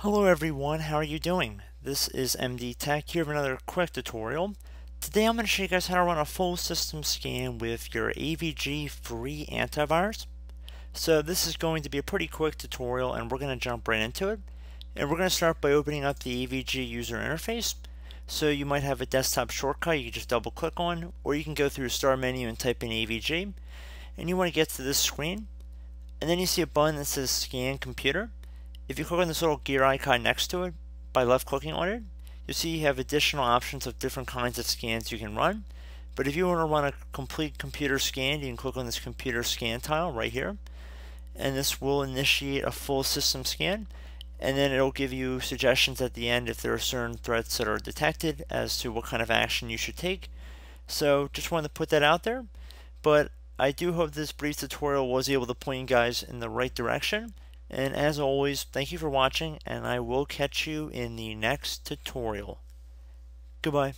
Hello everyone, how are you doing? This is MD Tech here with another quick tutorial. Today I'm going to show you guys how to run a full system scan with your AVG free antivirus. So this is going to be a pretty quick tutorial and we're going to jump right into it. And we're going to start by opening up the AVG user interface. So you might have a desktop shortcut you can just double click on, or you can go through the start menu and type in AVG. And you want to get to this screen. And then you see a button that says Scan Computer. If you click on this little gear icon next to it, by left clicking on it, you'll see you have additional options of different kinds of scans you can run. But if you want to run a complete computer scan, you can click on this computer scan tile right here. And this will initiate a full system scan. And then it'll give you suggestions at the end if there are certain threats that are detected as to what kind of action you should take. So just wanted to put that out there. But I do hope this brief tutorial was able to point you guys in the right direction. And as always, thank you for watching, and I will catch you in the next tutorial. Goodbye.